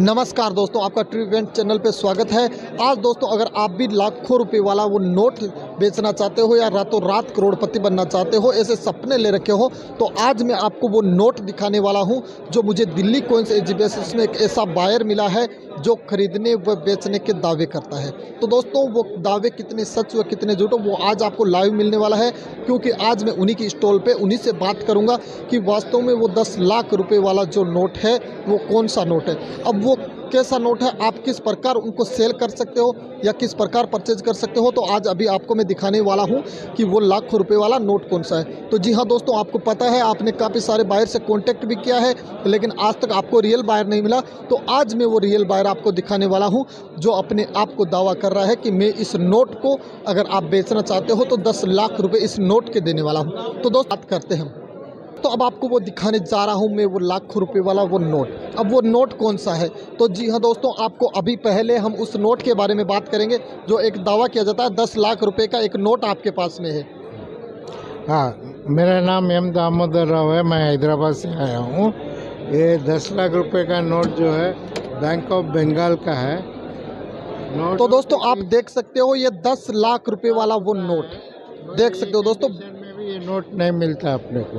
नमस्कार दोस्तों, आपका ट्रिवेंट चैनल पे स्वागत है। आज दोस्तों अगर आप भी लाखों रुपए वाला वो नोट बेचना चाहते हो या रातों रात करोड़पति बनना चाहते हो, ऐसे सपने ले रखे हो, तो आज मैं आपको वो नोट दिखाने वाला हूं जो मुझे दिल्ली कॉइंस एग्जीबिशन में एक ऐसा बायर मिला है जो खरीदने व बेचने के दावे करता है। तो दोस्तों वो दावे कितने सच व कितने झूठ वो आज आपको लाइव मिलने वाला है, क्योंकि आज मैं उन्हीं की स्टॉल पे उन्हीं से बात करूंगा कि वास्तव में वो 10 लाख रुपये वाला जो नोट है वो कौन सा नोट है, अब वो कैसा नोट है, आप किस प्रकार उनको सेल कर सकते हो या किस प्रकार परचेज कर सकते हो। तो आज अभी आपको मैं दिखाने वाला हूं कि वो लाखों रुपए वाला नोट कौन सा है। तो जी हां दोस्तों, आपको पता है आपने काफ़ी सारे बायर से कांटेक्ट भी किया है, लेकिन आज तक आपको रियल बायर नहीं मिला। तो आज मैं वो रियल बायर आपको दिखाने वाला हूँ जो अपने आप को दावा कर रहा है कि मैं इस नोट को अगर आप बेचना चाहते हो तो 10 लाख रुपये इस नोट के देने वाला हूँ। तो दोस्त बात करते हैं। तो अब आपको वो दिखाने जा रहा हूँ मैं वो लाखों रुपए वाला वो नोट। अब वो नोट कौन सा है? तो जी हाँ दोस्तों, आपको अभी पहले हम उस नोट के बारे में बात करेंगे जो एक दावा किया जाता है 10 लाख रुपए का एक नोट आपके पास में है। हाँ, मेरा नाम एम दामोदर राव है, मैं हैदराबाद से आया हूँ। ये 10 लाख रुपये का नोट जो है बैंक ऑफ बंगाल का है। तो दोस्तों आप देख सकते हो ये 10 लाख रुपये वाला वो नोट देख सकते हो। दोस्तों में भी ये नोट नहीं मिलता अपने को,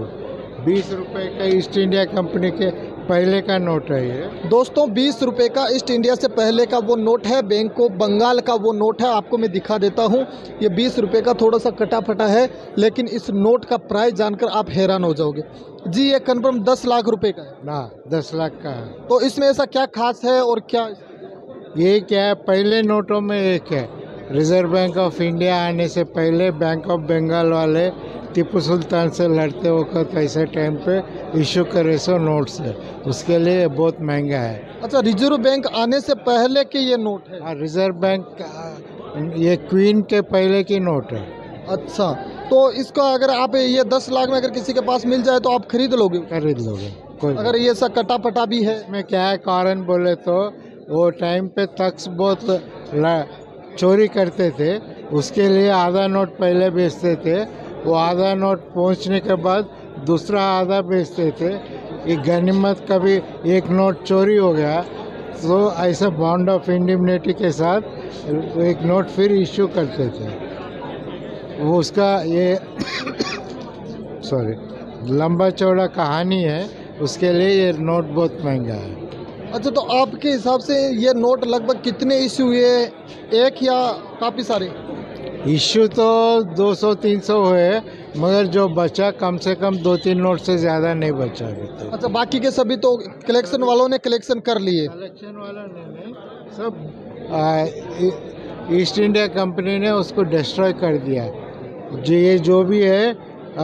20 रुपये का ईस्ट इंडिया कंपनी के पहले का नोट है ये। दोस्तों 20 रुपये का ईस्ट इंडिया से पहले का वो नोट है, बैंक ऑफ बंगाल का वो नोट है। आपको मैं दिखा देता हूँ, ये 20 रुपये का थोड़ा सा कटा फटा है, लेकिन इस नोट का प्राइस जानकर आप हैरान हो जाओगे। जी ये कन्फर्म 10 लाख रुपये का है ना? 10 लाख का है। तो इसमें ऐसा क्या खास है और क्या ये क्या है? पहले नोटों में एक है, रिजर्व बैंक ऑफ इंडिया आने से पहले बैंक ऑफ बंगाल वाले टीपू सुल्तान से लड़ते वक्त ऐसे टाइम पे इशू करे सो नोट्स है, उसके लिए बहुत महंगा है। अच्छा, रिजर्व बैंक आने से पहले के ये नोट है? हाँ, रिजर्व बैंक ये क्वीन के पहले की नोट है। अच्छा, तो इसका अगर आप ये 10 लाख में अगर किसी के पास मिल जाए तो आप खरीद लोगे? खरीद लोगे कोई, अगर ये सब कटा फटा भी है। इसमें क्या है कारण बोले तो वो टाइम पे टैक्स बहुत चोरी करते थे, उसके लिए आधा नोट पहले बेचते थे, वो आधा नोट पहुंचने के बाद दूसरा आधा बेचते थे। ये गनीमत कभी एक नोट चोरी हो गया तो ऐसा बॉन्ड ऑफ इंडिमनिटी के साथ एक नोट फिर इश्यू करते थे। वो उसका ये सॉरी लंबा चौड़ा कहानी है, उसके लिए ये नोट बहुत महंगा है। अच्छा, तो आपके हिसाब से ये नोट लगभग कितने इश्यू हुए, एक या काफ़ी सारे? इश्यू तो 200-300 हुए, मगर जो बचा कम से कम 2-3 नोट से ज़्यादा नहीं बचा अभी तो। अच्छा, बाकी के सभी तो कलेक्शन वालों ने कलेक्शन कर लिए? कलेक्शन वालों ने सब ईस्ट इंडिया कंपनी ने उसको डिस्ट्रॉय कर दिया। जो ये जो भी है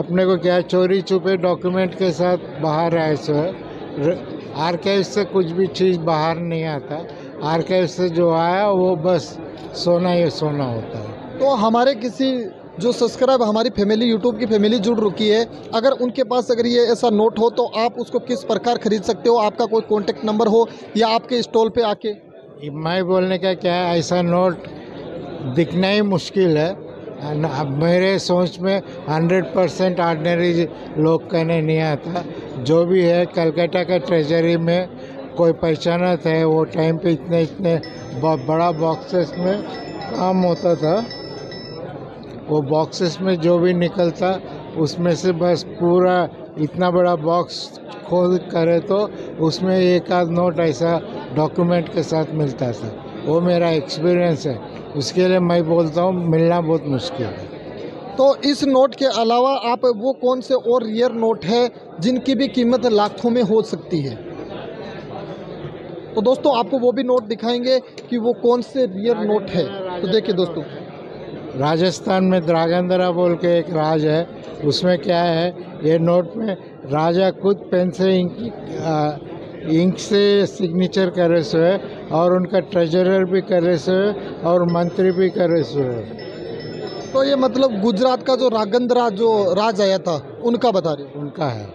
अपने को क्या चोरी छुपे डॉक्यूमेंट के साथ बाहर आए, सो आर्काइव से कुछ भी चीज़ बाहर नहीं आता। आर्काइव से जो आया वो बस सोना ही सोना होता है। तो हमारे किसी जो सब्सक्राइब हमारी फैमिली यूट्यूब की फैमिली जुड़ रुकी है, अगर उनके पास अगर ये ऐसा नोट हो तो आप उसको किस प्रकार खरीद सकते हो? आपका कोई कॉन्टेक्ट नंबर हो या आपके स्टॉल पे आके? मैं बोलने का क्या है, ऐसा नोट दिखना ही मुश्किल है। अब मेरे सोच में 100% ऑर्डिनरी लोग कहने नहीं आता। जो भी है कलकत्ता का ट्रेजरी में कोई पहचाना था, वो टाइम पे इतने इतने बड़ा बॉक्सेस में काम होता था। वो बॉक्सेस में जो भी निकलता उसमें से बस पूरा इतना बड़ा बॉक्स खोल करे तो उसमें एक आध नोट ऐसा डॉक्यूमेंट के साथ मिलता था। वो मेरा एक्सपीरियंस है, उसके लिए मैं बोलता हूँ मिलना बहुत मुश्किल है। तो इस नोट के अलावा आप वो कौन से और रेयर नोट है जिनकी भी कीमत लाखों में हो सकती है? तो दोस्तों आपको वो भी नोट दिखाएंगे कि वो कौन से रेयर नोट है। तो देखिए दोस्तों, राजस्थान में ध्रांगधरा बोल के एक राज है, उसमें क्या है ये नोट में राजा खुद पेन से इंक से सिग्नेचर करे सो है, और उनका ट्रेजरर भी करे सो है, और मंत्री भी करे सो है। तो ये मतलब गुजरात का जो रागंद्रा जो राज आया था उनका बता रहे हो? उनका है,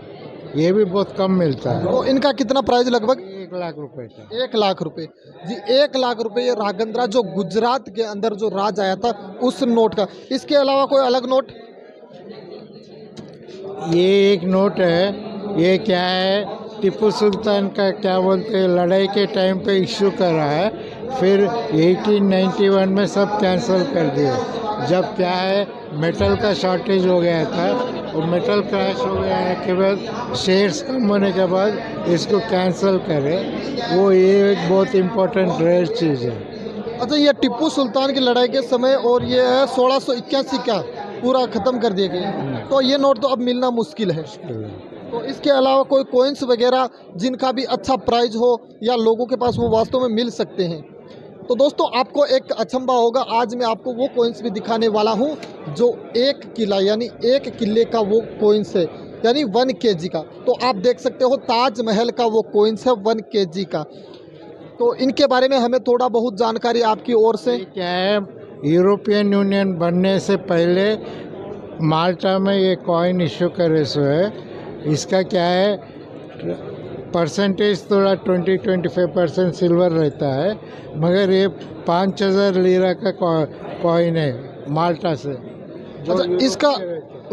ये भी बहुत कम मिलता है। तो इनका कितना प्राइस लगभग? 1 लाख रुपए का। 1 लाख रुपए जी, 1 लाख रुपए ये रागंद्रा जो गुजरात के अंदर जो राज आया था उस नोट का। इसके अलावा कोई अलग नोट? ये एक नोट है, ये क्या है टिपू सुल्तान का क्या बोलते हैं लड़ाई के टाइम पे इश्यू करा है, फिर 1891 में सब कैंसिल कर दिया। जब क्या है मेटल का शॉर्टेज हो गया था और मेटल क्रैश हो गया के बाद शेयर्स कम होने के बाद इसको कैंसिल करें, वो ये एक बहुत इम्पोर्टेंट रेयर चीज़ है। अच्छा, ये टिप्पू सुल्तान की लड़ाई के समय और ये 1681 का पूरा ख़त्म कर दिया गया, तो ये नोट तो अब मिलना मुश्किल है। तो इसके अलावा कोई कोइंस वगैरह जिनका भी अच्छा प्राइस हो या लोगों के पास वो वास्तव में मिल सकते हैं। तो दोस्तों आपको एक अचंभा होगा, आज मैं आपको वो कोइंस भी दिखाने वाला हूँ जो एक किला यानी एक किले का वो कोइंस है, यानी 1 kg का। तो आप देख सकते हो ताजमहल का वो कोइंस है 1 kg का। तो इनके बारे में हमें थोड़ा बहुत जानकारी आपकी ओर से। क्या है, यूरोपियन यूनियन बनने से पहले माल्टा में ये कॉइन इश्यू करे सो है। इसका क्या है परसेंटेज थोड़ा 20-25% सिल्वर रहता है, मगर ये 5000 लीरा का कॉइन है माल्टा से। अच्छा, इसका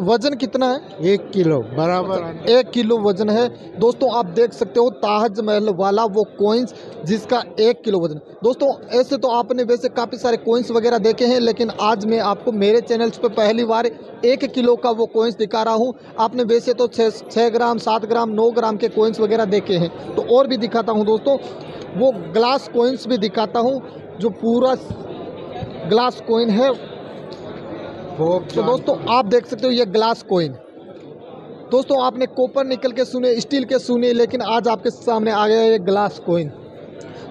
वजन कितना है? 1 किलो बराबर। अच्छा, 1 किलो वजन है। दोस्तों आप देख सकते हो ताजमहल वाला वो कोइंस जिसका 1 किलो वजन। दोस्तों ऐसे तो आपने वैसे काफ़ी सारे कोइंस वगैरह देखे हैं, लेकिन आज मैं आपको मेरे चैनल पर पहली बार 1 किलो का वो कोइंस दिखा रहा हूं। आपने वैसे तो 6 ग्राम 7 ग्राम 9 ग्राम के कोइंस वगैरह देखे हैं। तो और भी दिखाता हूँ दोस्तों, वो ग्लास कोइंस भी दिखाता हूँ जो पूरा ग्लास कोइन है। तो दोस्तों आप देख सकते हो ये ग्लास कोइन। दोस्तों आपने कॉपर निकल के सुने, स्टील के सुने, लेकिन आज आपके सामने आ गया ये ग्लास कोइन।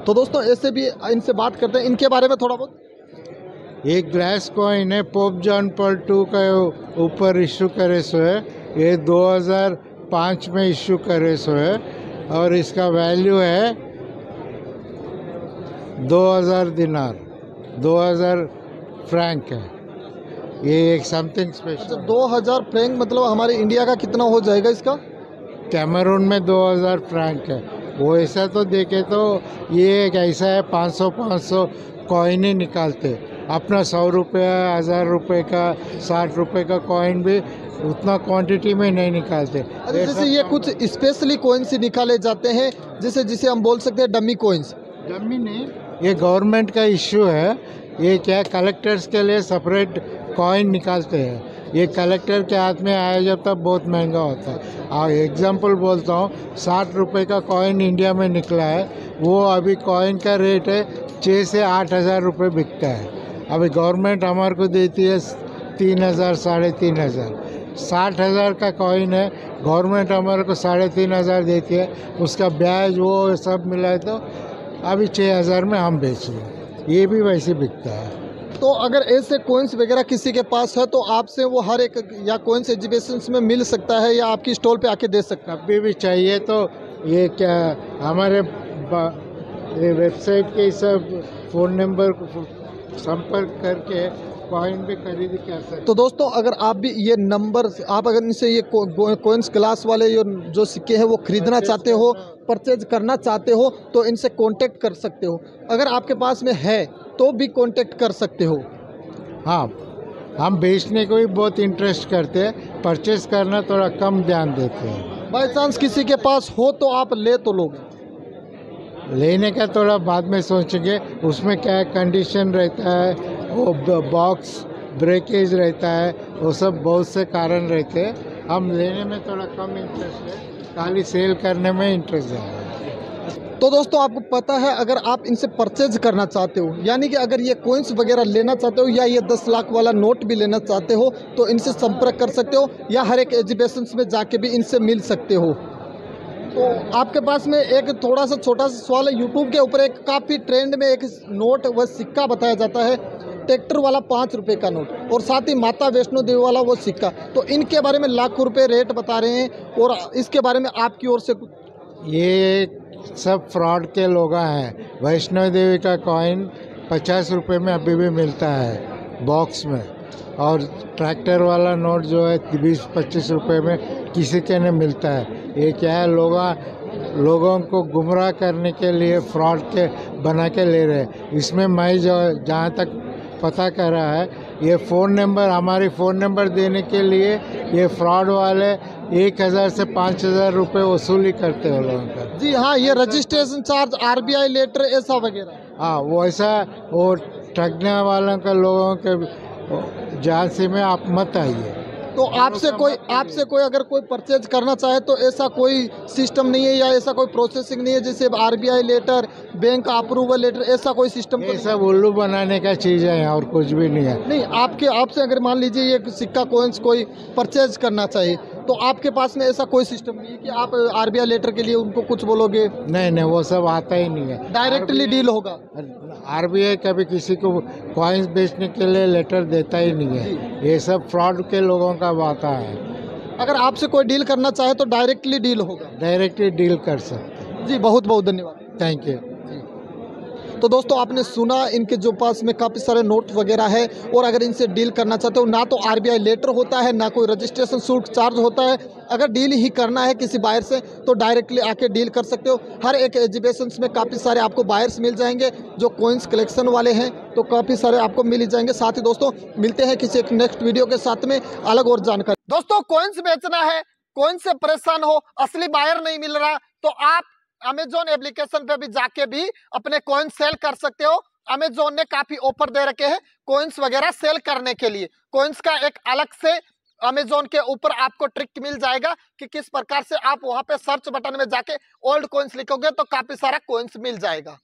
तो दोस्तों ऐसे भी इनसे बात करते हैं, इनके बारे में थोड़ा बहुत। ये ग्लास कोइन है पोप जॉन पॉल II का ऊपर इशू करे सो है, ये 2005 में इशू करे सो है और इसका वैल्यू है 2000 दिनार 2000 फ्रैंक है। ये एक समथिंग स्पेशल। 2000 फ्रैंक मतलब हमारे इंडिया का कितना हो जाएगा? इसका कैमरून में 2000 फ्रैंक है। वो ऐसा तो देखे तो ये एक ऐसा है 500-500 कॉइन ही निकालते, अपना 100 रुपये 1000 रुपये का 60 रुपये का कॉइन भी उतना क्वांटिटी में नहीं निकालते। जैसे ये कुछ स्पेशली कॉइन्स ही निकाले जाते हैं, जैसे जिसे हम बोल सकते हैं डमी कॉइन्स। डमी नहीं, ये गवर्नमेंट का इशू है। ये क्या कलेक्टर्स के लिए सेपरेट कॉइन निकालते हैं, ये कलेक्टर के हाथ में आया जब तब बहुत महंगा होता है। और एग्जांपल बोलता हूँ, 60 रुपये का कॉइन इंडिया में निकला है, वो अभी कॉइन का रेट है 6 से 8 हज़ार रुपये बिकता है। अभी गवर्नमेंट हमारे को देती है 3000 3500। 60,000 का कॉइन है, गवर्नमेंट हमारे को 3500 देती है, उसका ब्याज वो सब मिलाए तो अभी 6000 में हम बेच रहे, ये भी वैसे बिकता है। तो अगर ऐसे कोइंस वगैरह किसी के पास है तो आपसे वो हर एक या कोइंस एग्जीबिशंस में मिल सकता है या आपकी स्टॉल पे आके दे सकता है। अभी भी चाहिए तो ये क्या हमारे वेबसाइट के सब फ़ोन नंबर संपर्क करके कॉइन भी खरीद कर सकते। तो दोस्तों अगर आप भी ये नंबर आप अगर इनसे ये कोइंस क्लास वाले जो सिक्के हैं वो खरीदना चाहते हो, परचेज करना चाहते हो, तो इनसे कांटेक्ट कर सकते हो। अगर आपके पास में है तो भी कांटेक्ट कर सकते हो। हाँ, हम बेचने को भी बहुत इंटरेस्ट करते हैं, परचेज करना थोड़ा कम ध्यान देते हैं। बाई चांस किसी के पास हो तो आप ले तो लोगे, लेने का थोड़ा बाद में सोचेंगे। उसमें क्या कंडीशन रहता है, वो बॉक्स ब्रेकेज रहता है, वो सब बहुत से कारण रहते हैं। हम लेने में थोड़ा कम इंटरेस्ट है, खाली सेल करने में इंटरेस्ट है। तो दोस्तों आपको पता है, अगर आप इनसे परचेज करना चाहते हो, यानी कि अगर ये कोइंस वगैरह लेना चाहते हो या ये 10 लाख वाला नोट भी लेना चाहते हो तो इनसे संपर्क कर सकते हो या हर एक एग्जीबिशंस में जाके भी इनसे मिल सकते हो। तो आपके पास में एक थोड़ा सा छोटा सा सवाल है, यूट्यूब के ऊपर एक काफ़ी ट्रेंड में एक नोट व सिक्का बताया जाता है, ट्रैक्टर वाला 5 रुपये का नोट और साथ ही माता वैष्णो देवी वाला वो सिक्का। तो इनके बारे में लाखों रुपये रेट बता रहे हैं और इसके बारे में आपकी ओर से ये सब फ्रॉड के लोग हैं। वैष्णो देवी का कॉइन 50 रुपये में अभी भी मिलता है बॉक्स में, और ट्रैक्टर वाला नोट जो है 20-25 रुपये में किसी के नहीं मिलता है। ये क्या है, लोगों को गुमराह करने के लिए फ्रॉड के बना के ले रहे हैं। इसमें मैं जहाँ तक पता कर रहा है ये फ़ोन नंबर, हमारी फ़ोन नंबर देने के लिए ये फ्रॉड वाले 1000 से 5000 रुपये वसूली करते हो लोगों का। जी हाँ, ये रजिस्ट्रेशन चार्ज, आरबीआई लेटर ऐसा वगैरह। हाँ, वो ऐसा वो ठगने वालों का लोगों के झांसी में आप मत आइए। तो आपसे कोई अगर कोई परचेज करना चाहे तो ऐसा कोई सिस्टम नहीं है या ऐसा कोई प्रोसेसिंग नहीं है जैसे RBI letter, bank approval letter, ऐसा कोई सिस्टम? ये सब उल्लू बनाने का चीज़ है और कुछ भी नहीं है। नहीं, आपके आपसे अगर मान लीजिए ये सिक्का कोइंस कोई परचेज करना चाहिए तो आपके पास में ऐसा कोई सिस्टम नहीं है कि आप आरबीआई लेटर के लिए उनको कुछ बोलोगे? नहीं नहीं, वो सब आता ही नहीं है, डायरेक्टली डील होगा। आरबीआई कभी किसी को कॉइन्स बेचने के लिए लेटर देता ही नहीं है, ये सब फ्रॉड के लोगों का वाता है। अगर आपसे कोई डील करना चाहे तो डायरेक्टली डील होगा, डायरेक्टली डील कर सकते हैं। जी, बहुत बहुत धन्यवाद, थैंक यू। तो दोस्तों, आपने सुना इनके जो पास में काफ़ी सारे नोट वगैरह है और अगर इनसे डील करना चाहते हो, ना तो आरबीआई लेटर होता है, ना कोई रजिस्ट्रेशन शुल्क चार्ज होता है। अगर डील ही करना है किसी बायर से तो डायरेक्टली आके डील कर सकते हो। हर एक एग्जीबिशंस में काफ़ी सारे आपको बायर्स मिल जाएंगे जो कोइंस कलेक्शन वाले हैं, तो काफ़ी सारे आपको मिल ही जाएंगे। साथ ही दोस्तों, मिलते हैं किसी एक नेक्स्ट वीडियो के साथ में अलग और जानकारी। दोस्तों, कोइंस बेचना है, कोइंस से परेशान हो, असली बायर नहीं मिल रहा, तो आप अमेजोन एप्लीकेशन पे भी जाके भी अपने कॉइन सेल कर सकते हो। अमेजोन ने काफी ऑफर दे रखे हैं कॉइन्स वगैरह सेल करने के लिए। कॉइन्स का एक अलग से अमेजोन के ऊपर आपको ट्रिक मिल जाएगा कि किस प्रकार से आप वहां पे सर्च बटन में जाके ओल्ड कॉइन्स लिखोगे तो काफी सारा कॉइन्स मिल जाएगा।